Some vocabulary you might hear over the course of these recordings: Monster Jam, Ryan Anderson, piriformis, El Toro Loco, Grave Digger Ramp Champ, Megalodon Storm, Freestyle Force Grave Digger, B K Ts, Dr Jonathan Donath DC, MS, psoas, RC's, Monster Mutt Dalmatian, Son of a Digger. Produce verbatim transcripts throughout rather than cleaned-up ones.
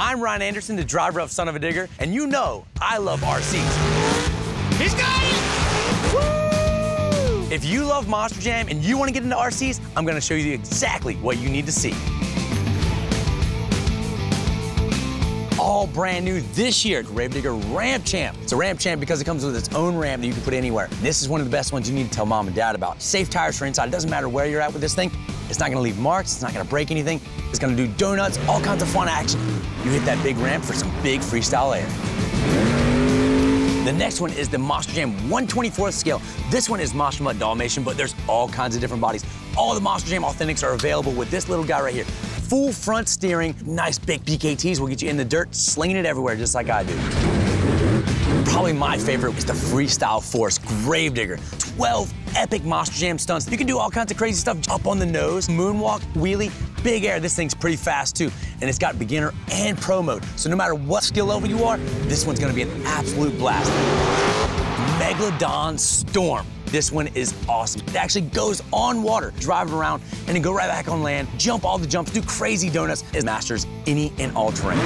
I'm Ryan Anderson, the driver of Son of a Digger, and you know I love R Cs. He's got it! Woo! If you love Monster Jam and you want to get into R Cs, I'm going to show you exactly what you need to see. All brand new this year, Grave Digger Ramp Champ. It's a ramp champ because it comes with its own ramp that you can put anywhere. This is one of the best ones you need to tell mom and dad about. Safe tires for inside. It doesn't matter where you're at with this thing. It's not gonna leave marks, it's not gonna break anything. It's gonna do donuts, all kinds of fun action. You hit that big ramp for some big freestyle air. The next one is the Monster Jam one twenty-fourth scale. This one is Monster Mutt Dalmatian, but there's all kinds of different bodies. All the Monster Jam Authentics are available with this little guy right here. Full front steering, nice big B K Ts will get you in the dirt, slinging it everywhere just like I do. Probably my favorite is the Freestyle Force Grave Digger. twelve epic Monster Jam stunts. You can do all kinds of crazy stuff, up on the nose, moonwalk, wheelie, big air. This thing's pretty fast too. And it's got beginner and pro mode. So no matter what skill level you are, this one's gonna be an absolute blast. Megalodon Storm. This one is awesome. It actually goes on water, drive around, and then go right back on land, jump all the jumps, do crazy donuts. It masters any and all terrain.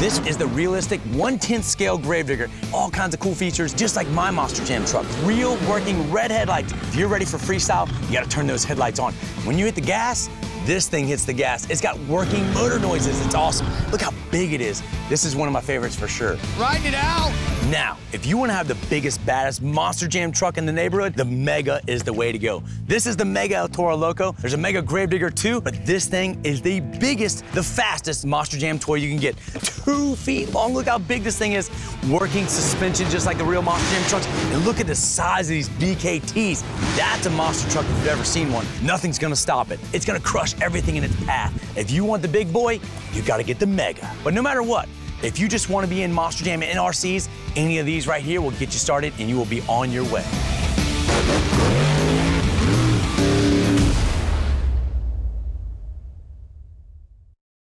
This is the realistic one tenth scale Grave Digger. All kinds of cool features, just like my Monster Jam truck. Real working red headlights. If you're ready for freestyle, you gotta turn those headlights on. When you hit the gas, this thing hits the gas. It's got working motor noises. It's awesome. Look how big it is. This is one of my favorites for sure. Riding it out. Now, if you want to have the biggest, baddest Monster Jam truck in the neighborhood, the Mega is the way to go. This is the Mega El Toro Loco. There's a Mega Grave Digger too, but this thing is the biggest, the fastest Monster Jam toy you can get. Two feet long. Look how big this thing is. Working suspension just like the real Monster Jam trucks. And look at the size of these B K Ts. That's a monster truck if you've ever seen one. Nothing's going to stop it. It's going to crush everything in its path. If you want the big boy, you've got to get the Mega. But no matter what, if you just want to be in Monster Jam and N R Cs, any of these right here will get you started and you will be on your way.